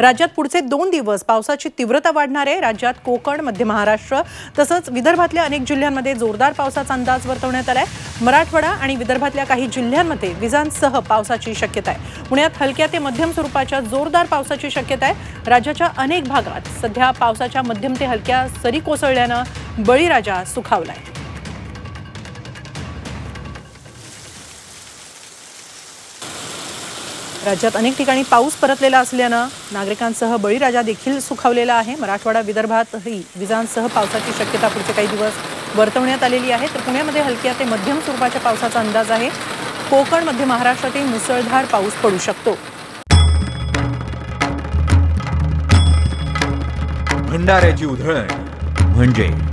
राज्यात पुढचे 2 दिवस पावसाची तीव्रता वाढणार आहे। राज्यात कोकण, मध्य महाराष्ट्र तसंच विदर्भातल्या अनेक जिल्ह्यांमध्ये जोरदार पावसाचा अंदाज वर्तवण्यात आलाय। मराठवाडा आणि विदर्भातल्या काही जिल्ह्यांमध्ये विजांसह पावसाची शक्यता आहे। पुण्यात हलक्या ते मध्यम स्वरूपाच्या जोरदार पावसाची शक्यता आहे। राज्याच्या अनेक भागात सध्या पावसाच्या मध्यम ते हलक्या सरी कोसळल्याने बळीराजा सुखावलाय। राज्यात अनेक ठिकाणी पाऊस परतलेला असल्याने नागरिकांसह बळीराजा देखील सुखावलेला आहे। मराठवाडा विदर्भातही विजांसह पावसाची शक्यता पुढचे काही दिवस वर्तवण्यात आलेली आहे। तर पुण्यामध्ये हलक्या ते मध्यम स्वरूपाच्या पावसाचा अंदाज आहे। कोकण, मध्य महाराष्ट्रातही मुसळधार पाऊस पडू शकतो। भंडाऱ्याची उधळण म्हणजे